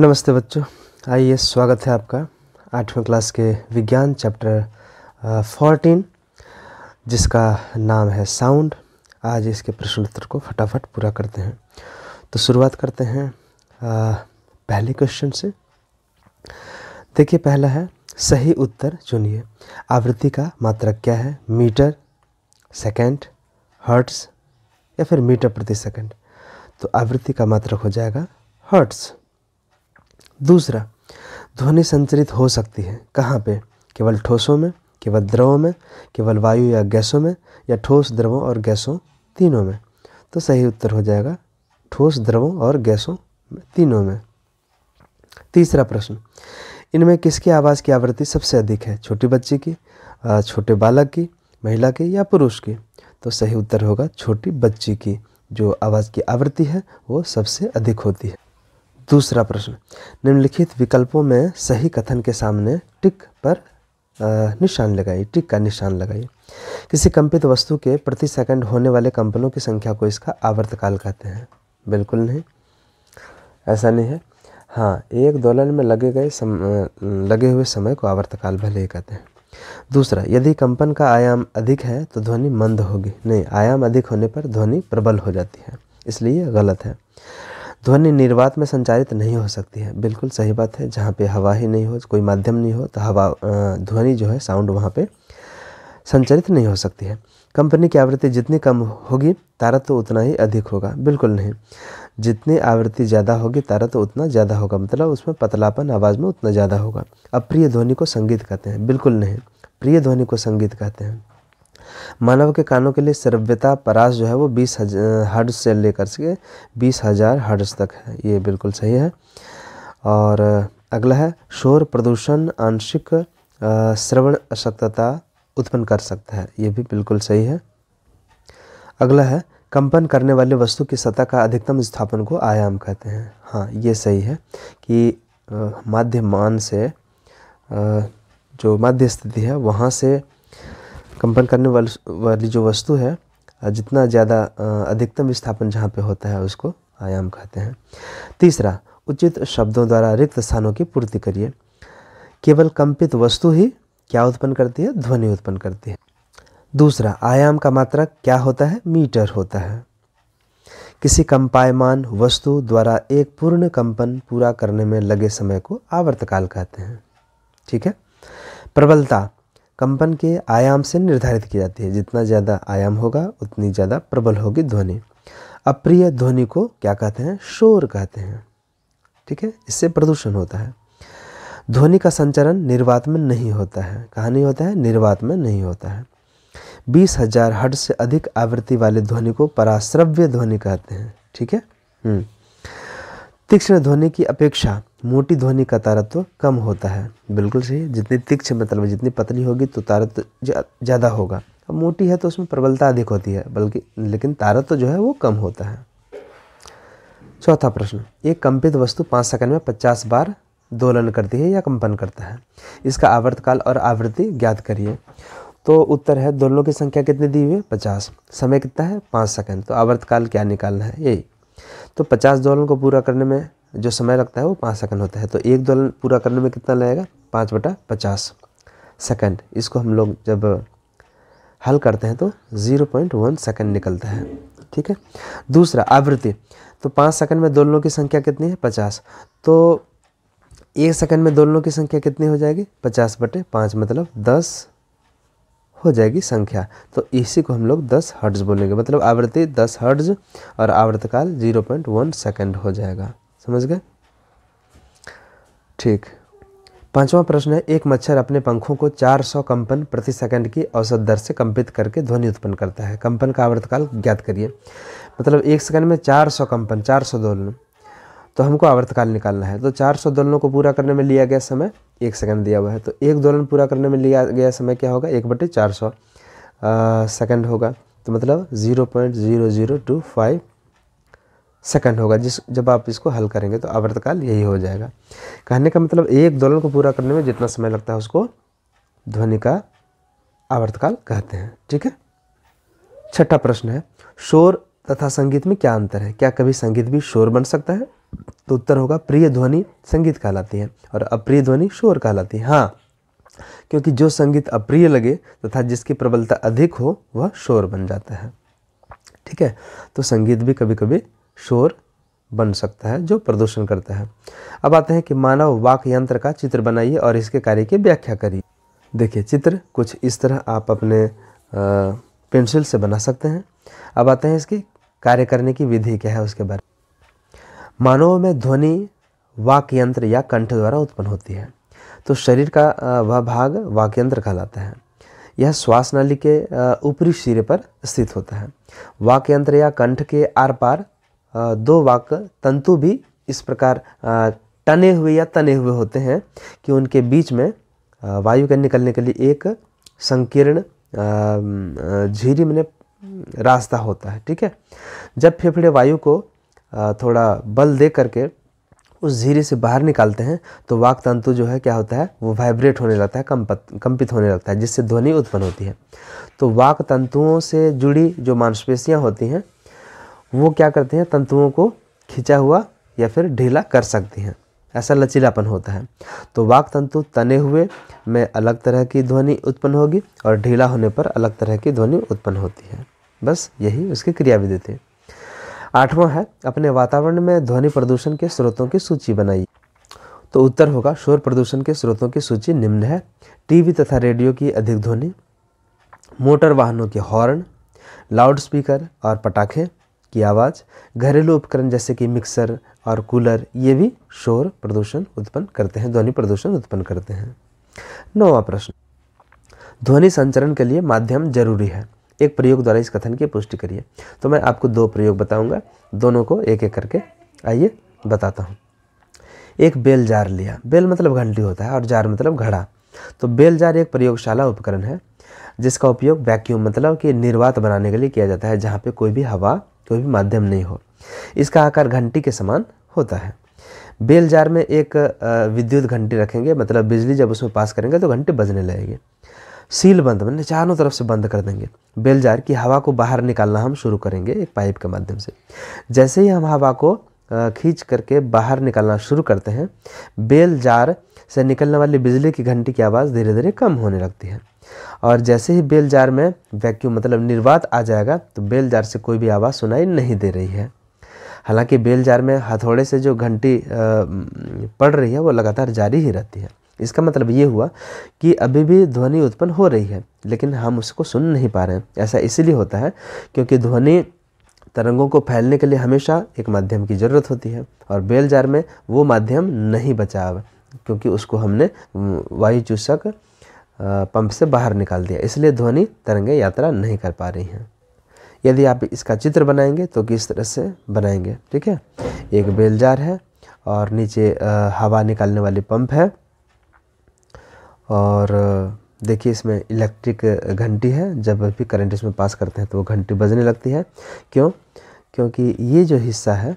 नमस्ते बच्चों, आइए स्वागत है आपका आठवीं क्लास के विज्ञान चैप्टर 14 जिसका नाम है साउंड। आज इसके प्रश्नोत्तर को फटाफट पूरा करते हैं। तो शुरुआत करते हैं पहले क्वेश्चन से। देखिए पहला है, सही उत्तर चुनिए। आवृत्ति का मात्रक क्या है? मीटर, सेकंड, हर्ट्ज या फिर मीटर प्रति सेकंड। तो आवृत्ति का मात्रक हो जाएगा हर्ट्ज। दूसरा, ध्वनि संचरित हो सकती है कहाँ पे? केवल ठोसों में, केवल द्रवों में, केवल वायु या गैसों में, या ठोस, द्रवों और गैसों तीनों में। तो सही उत्तर हो जाएगा ठोस, द्रवों और गैसों तीनों में। तीसरा प्रश्न, इनमें किसकी आवाज़ की आवृत्ति सबसे अधिक है? छोटी बच्ची की, छोटे बालक की, महिला की या पुरुष की? तो सही उत्तर होगा छोटी बच्ची की, जो आवाज़ की आवृत्ति है वो सबसे अधिक होती है। दूसरा प्रश्न, निम्नलिखित विकल्पों में सही कथन के सामने टिक पर निशान लगाइए, टिक का निशान लगाइए। किसी कंपित वस्तु के प्रति सेकंड होने वाले कंपनों की संख्या को इसका आवर्तकाल कहते हैं। बिल्कुल नहीं, ऐसा नहीं है। हाँ, एक दोलन में लगे हुए समय को आवर्तकाल भले ही कहते हैं। दूसरा, यदि कंपन का आयाम अधिक है तो ध्वनि मंद होगी। नहीं, आयाम अधिक होने पर ध्वनि प्रबल हो जाती है, इसलिए गलत है। ध्वनि निर्वात में संचारित नहीं हो सकती है, बिल्कुल सही बात है। जहाँ पे हवा ही नहीं हो, कोई माध्यम नहीं हो, तो हवा ध्वनि जो है साउंड वहाँ पे संचारित नहीं हो सकती है। कंपनी की आवृत्ति जितनी कम होगी तारा तो उतना ही अधिक होगा। बिल्कुल नहीं, जितनी आवृत्ति ज़्यादा होगी तारा तो उतना ज़्यादा होगा, मतलब उसमें पतलापन आवाज़ में उतना ज़्यादा होगा। अप्रिय ध्वनि को संगीत कहते हैं। बिल्कुल नहीं, प्रिय ध्वनि को संगीत कहते हैं। मानव के कानों के लिए सर्वव्यता परास जो है वो 20,000 हर्ट्ज से लेकर के 20,000 हर्ट्ज तक है, ये बिल्कुल सही है। और अगला है, शोर प्रदूषण आंशिक श्रवण अशक्तता उत्पन्न कर सकता है, ये भी बिल्कुल सही है। अगला है, कंपन करने वाली वस्तु की सतह का अधिकतम विस्थापन को आयाम कहते हैं। हाँ, ये सही है कि माध्यमान से जो माध्य स्थिति है वहाँ से कंपन करने वाली जो वस्तु है जितना ज़्यादा अधिकतम विस्थापन जहाँ पे होता है उसको आयाम कहते हैं। तीसरा, उचित शब्दों द्वारा रिक्त स्थानों की पूर्ति करिए। केवल कंपित वस्तु ही क्या उत्पन्न करती है? ध्वनि उत्पन्न करती है। दूसरा, आयाम का मात्रक क्या होता है? मीटर होता है। किसी कंपायमान वस्तु द्वारा एक पूर्ण कंपन पूरा करने में लगे समय को आवर्तकाल कहते हैं। ठीक है। प्रबलता कंपन के आयाम से निर्धारित की जाती है, जितना ज़्यादा आयाम होगा उतनी ज़्यादा प्रबल होगी ध्वनि। अप्रिय ध्वनि को क्या कहते हैं? शोर कहते हैं। ठीक है, इससे प्रदूषण होता है। ध्वनि का संचरण निर्वात में नहीं होता है। कहाँ नहीं होता है? निर्वात में नहीं होता है। 20,000 हर्ट्ज से अधिक आवृत्ति वाले ध्वनि को पराश्रव्य ध्वनि कहते हैं। ठीक है। तीक्ष्ण ध्वनि की अपेक्षा मोटी ध्वनि का तारत्व कम होता है। बिल्कुल सही। जितनी तीक्ष्ण मतलब जितनी पतली होगी तो तारत्व ज़्यादा होगा। अब मोटी है तो उसमें प्रबलता अधिक होती है, बल्कि लेकिन तारत्व जो है वो कम होता है। चौथा प्रश्न, एक कंपित वस्तु 5 सेकंड में 50 बार दोलन करती है या कंपन करता है। इसका आवर्तकाल और आवृत्ति ज्ञात करिए। तो उत्तर है, दोलनों की संख्या कितनी दी हुई है? 50। समय कितना है? 5 सेकंड। तो आवर्तकाल क्या निकालना है? यही। तो 50 दोलन को पूरा करने में जो समय लगता है वो 5 सेकंड होता है। तो एक दोलन पूरा करने में कितना लगेगा? 5/50 सेकंड। इसको हम लोग जब हल करते हैं तो 0.1 सेकंड निकलता है। ठीक है। दूसरा, आवृत्ति तो 5 सेकंड में दोलनों की संख्या कितनी है? 50। तो 1 सेकंड में दोलनों की संख्या कितनी हो जाएगी? 50/5 मतलब 10 हो जाएगी संख्या। तो इसी को हम लोग 10 हर्ट्ज बोलेंगे, मतलब आवृत्ति 10 हर्ट्ज और आवर्तकाल 0.1 सेकंड हो जाएगा। समझ गए? ठीक। पांचवा प्रश्न है, एक मच्छर अपने पंखों को 400 कंपन प्रति सेकंड की औसत दर से कंपित करके ध्वनि उत्पन्न करता है। कंपन का आवर्तकाल ज्ञात करिए। मतलब 1 सेकंड में 400 कंपन, 400 दोलन, तो हमको आवर्तकाल निकालना है। तो 400 दोलनों को पूरा करने में लिया गया समय 1 सेकंड दिया हुआ है। तो एक दोलन पूरा करने में लिया गया समय क्या होगा? 1/400 सेकंड होगा। तो मतलब 0.0025 सेकंड होगा। जब आप इसको हल करेंगे तो आवर्तकाल यही हो जाएगा। कहने का मतलब एक दोलन को पूरा करने में जितना समय लगता है उसको ध्वनि का आवर्तकाल कहते हैं। ठीक है। छठा प्रश्न है, शोर तथा संगीत में क्या अंतर है? क्या कभी संगीत भी शोर बन सकता है? तो उत्तर होगा प्रिय ध्वनि संगीत कहलाती है और अप्रिय ध्वनि शोर कहलाती है। हाँ, क्योंकि जो संगीत अप्रिय लगे तथा जिसकी प्रबलता अधिक हो वह शोर बन जाता है। ठीक है, तो संगीत भी कभी कभी शोर बन सकता है जो प्रदूषण करता है। अब आते हैं कि मानव वाक यंत्र का चित्र बनाइए और इसके कार्य की व्याख्या करिए। देखिए, चित्र कुछ इस तरह आप अपने पेंसिल से बना सकते हैं। अब आते हैं इसकी कार्य करने की विधि क्या है उसके बारे में। मानव में ध्वनि वाक यंत्र या कंठ द्वारा उत्पन्न होती है, तो शरीर का वह भाग वाक यंत्र कहलाता है। यह श्वास नली के ऊपरी सिरे पर स्थित होता है। वाक यंत्र या कंठ के आर पार दो वाक तंतु भी इस प्रकार टने हुए या तने हुए होते हैं कि उनके बीच में वायु के निकलने के लिए एक संकीर्ण झिरी में रास्ता होता है। ठीक है, जब फेफड़े वायु को थोड़ा बल दे करके उस झिरी से बाहर निकालते हैं तो वाक तंतु जो है क्या होता है, वो वाइब्रेट होने लगता है, कंपित होने लगता है, जिससे ध्वनि उत्पन्न होती है। तो वाक तंतुओं से जुड़ी जो मांसपेशियाँ होती हैं वो क्या करते हैं, तंतुओं को खिंचा हुआ या फिर ढीला कर सकती हैं, ऐसा लचीलापन होता है। तो वाक तंतु तने हुए में अलग तरह की ध्वनि उत्पन्न होगी और ढीला होने पर अलग तरह की ध्वनि उत्पन्न होती है। बस यही उसकी क्रियाविधि थी। 8वां है, अपने वातावरण में ध्वनि प्रदूषण के स्रोतों की सूची बनाइए। तो उत्तर होगा, शोर प्रदूषण के स्रोतों की सूची निम्न है: टीवी तथा रेडियो की अधिक ध्वनि, मोटर वाहनों के हॉर्न, लाउडस्पीकर और पटाखे की आवाज़, घरेलू उपकरण जैसे कि मिक्सर और कूलर, ये भी शोर प्रदूषण उत्पन्न करते हैं, ध्वनि प्रदूषण उत्पन्न करते हैं। 9वां प्रश्न, ध्वनि संचरण के लिए माध्यम जरूरी है, एक प्रयोग द्वारा इस कथन की पुष्टि करिए। तो मैं आपको 2 प्रयोग बताऊंगा, दोनों को एक एक करके आइए बताता हूँ। एक बेल जार लिया, बेल मतलब घंटी होता है और जार मतलब घड़ा। तो बेल जार एक प्रयोगशाला उपकरण है जिसका उपयोग वैक्यूम मतलब कि निर्वात बनाने के लिए किया जाता है, जहाँ पे कोई भी हवा, कोई भी माध्यम नहीं हो। इसका आकार घंटी के समान होता है। बेल जार में एक विद्युत घंटी रखेंगे, मतलब बिजली जब उसमें पास करेंगे तो घंटी बजने लगेगी। सील बंद मैंने चारों तरफ से बंद कर देंगे, बेल जार की हवा को बाहर निकालना हम शुरू करेंगे एक पाइप के माध्यम से। जैसे ही हम हवा को खींच करके बाहर निकालना शुरू करते हैं, बेल जार से निकलने वाली बिजली की घंटी की आवाज़ धीरे धीरे कम होने लगती है और जैसे ही बेल जार में वैक्यूम मतलब निर्वात आ जाएगा तो बेल जार से कोई भी आवाज़ सुनाई नहीं दे रही है। हालांकि बेल जार में हथौड़े से जो घंटी पड़ रही है वो लगातार जारी ही रहती है। इसका मतलब ये हुआ कि अभी भी ध्वनि उत्पन्न हो रही है लेकिन हम उसको सुन नहीं पा रहे हैं। ऐसा इसीलिए होता है क्योंकि ध्वनि तरंगों को फैलने के लिए हमेशा एक माध्यम की ज़रूरत होती है और बेल जार में वो माध्यम नहीं बचा अब, क्योंकि उसको हमने वायु चूसक पंप से बाहर निकाल दिया, इसलिए ध्वनि तरंगें यात्रा नहीं कर पा रही हैं। यदि आप इसका चित्र बनाएंगे तो किस तरह से बनाएंगे? ठीक है, एक बेल जार है और नीचे हवा निकालने वाली पंप है और देखिए इसमें इलेक्ट्रिक घंटी है, जब भी करंट इसमें पास करते हैं तो वो घंटी बजने लगती है। क्यों? क्योंकि ये जो हिस्सा है,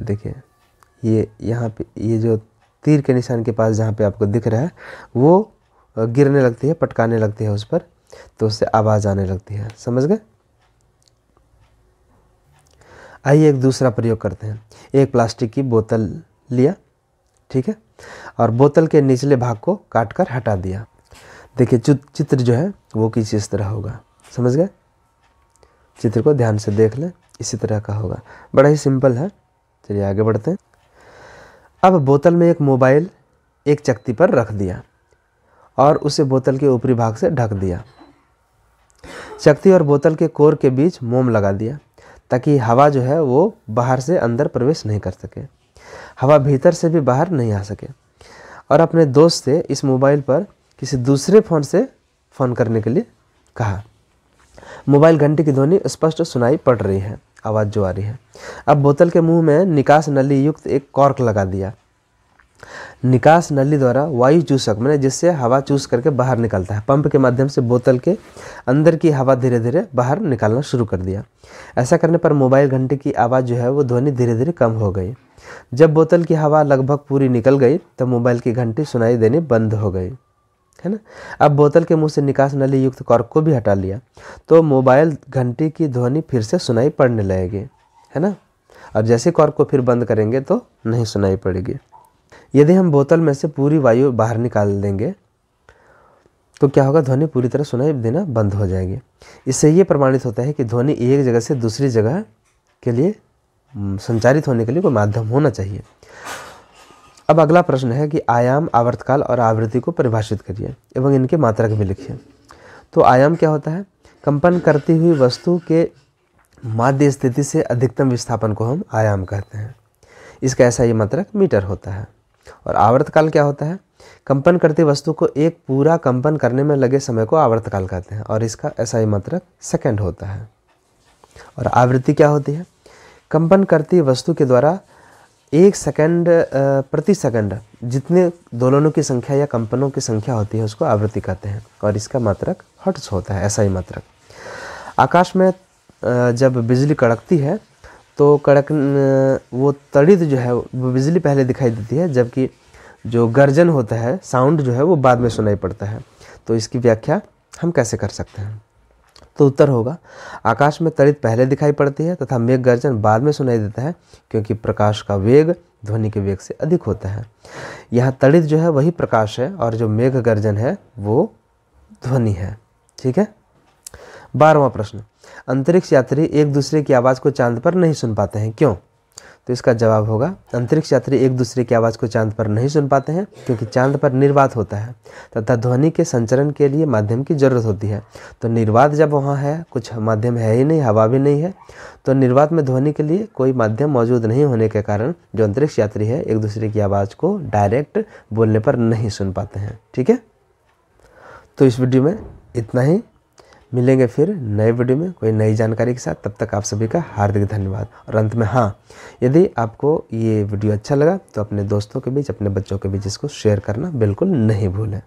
देखिए ये यहाँ पे, ये जो तीर के निशान के पास जहाँ पे आपको दिख रहा है वो गिरने लगती है, पटकाने लगती है उस पर, तो उससे आवाज़ आने लगती है। समझ गए? आइए एक दूसरा प्रयोग करते हैं। एक प्लास्टिक की बोतल लिया, ठीक है, और बोतल के निचले भाग को काटकर हटा दिया। देखिए चित्र जो है वो किसी इस तरह होगा। समझ गए? चित्र को ध्यान से देख लें, इसी तरह का होगा, बड़ा ही सिंपल है। चलिए आगे बढ़ते हैं। अब बोतल में एक मोबाइल एक चक्ति पर रख दिया और उसे बोतल के ऊपरी भाग से ढक दिया। चक्ति और बोतल के कोर के बीच मोम लगा दिया ताकि हवा जो है वो बाहर से अंदर प्रवेश नहीं कर सके, हवा भीतर से भी बाहर नहीं आ सके। और अपने दोस्त से इस मोबाइल पर किसी दूसरे फ़ोन से फ़ोन करने के लिए कहा। मोबाइल घंटी की ध्वनि स्पष्ट सुनाई पड़ रही है, आवाज़ जो आ रही है। अब बोतल के मुंह में निकास नली युक्त एक कॉर्क लगा दिया। निकास नली द्वारा वायु चूसक मैंने जिससे हवा चूस करके बाहर निकलता है, पंप के माध्यम से बोतल के अंदर की हवा धीरे धीरे बाहर निकालना शुरू कर दिया। ऐसा करने पर मोबाइल घंटी की आवाज़ जो है वो ध्वनि धीरे धीरे कम हो गई। जब बोतल की हवा लगभग पूरी निकल गई तब मोबाइल की घंटी सुनाई देनी बंद हो गई। है ना। अब बोतल के मुंह से निकास नली युक्त कॉर्क को भी हटा लिया तो मोबाइल घंटी की ध्वनि फिर से सुनाई पड़ने लगेगी, है ना। और जैसे कॉर्क को फिर बंद करेंगे तो नहीं सुनाई पड़ेगी। यदि हम बोतल में से पूरी वायु बाहर निकाल देंगे तो क्या होगा, ध्वनि पूरी तरह सुनाई देना बंद हो जाएगी। इससे ये प्रमाणित होता है कि ध्वनि एक जगह से दूसरी जगह के लिए संचारित होने के लिए कोई माध्यम होना चाहिए। अब अगला प्रश्न है कि आयाम, आवर्तकाल और आवृत्ति को परिभाषित करिए एवं इनके मात्रक भी लिखिए। तो आयाम क्या होता है, कंपन करती हुई वस्तु के माध्य स्थिति से अधिकतम विस्थापन को हम आयाम कहते हैं। इसका ऐसा ये मात्रक मीटर होता है। और आवर्तकाल क्या होता है, कंपन करती वस्तु को एक पूरा कंपन करने में लगे समय को आवर्तकाल कहते हैं और इसका ऐसा ही मात्रक सेकंड होता है। और आवृत्ति क्या होती है, कंपन करती वस्तु के द्वारा एक सेकंड प्रति सेकंड जितने दोलनों की संख्या या कंपनों की संख्या होती है उसको आवृत्ति कहते हैं और इसका मात्रक हर्ट्ज होता है, ऐसा ही मात्रक। आकाश में जब बिजली कड़कती है तो वो तड़ित जो है वो बिजली पहले दिखाई देती है, जबकि जो गर्जन होता है साउंड जो है वो बाद में सुनाई पड़ता है। तो इसकी व्याख्या हम कैसे कर सकते हैं, तो उत्तर होगा आकाश में तड़ित पहले दिखाई पड़ती है तथा मेघ गर्जन बाद में सुनाई देता है क्योंकि प्रकाश का वेग ध्वनि के वेग से अधिक होता है। यहाँ तड़ित जो है वही प्रकाश है और जो मेघ गर्जन है वो ध्वनि है, ठीक है। 12वां प्रश्न, अंतरिक्ष यात्री एक दूसरे की आवाज़ को चांद पर नहीं सुन पाते हैं, क्यों? तो इसका जवाब होगा अंतरिक्ष यात्री एक दूसरे की आवाज़ को चांद पर नहीं सुन पाते हैं क्योंकि चांद पर निर्वात होता है तथा ध्वनि के संचरण के लिए माध्यम की जरूरत होती है। तो निर्वात जब वहाँ है, कुछ माध्यम है ही नहीं, हवा भी नहीं है, तो निर्वात में ध्वनि के लिए कोई माध्यम मौजूद नहीं होने के कारण जो अंतरिक्ष यात्री है एक दूसरे की आवाज़ को डायरेक्ट बोलने पर नहीं सुन पाते हैं, ठीक है। तो इस वीडियो में इतना ही, मिलेंगे फिर नए वीडियो में कोई नई जानकारी के साथ। तब तक आप सभी का हार्दिक धन्यवाद। और अंत में हाँ, यदि आपको ये वीडियो अच्छा लगा तो अपने दोस्तों के बीच, अपने बच्चों के बीच इसको शेयर करना बिल्कुल नहीं भूलें।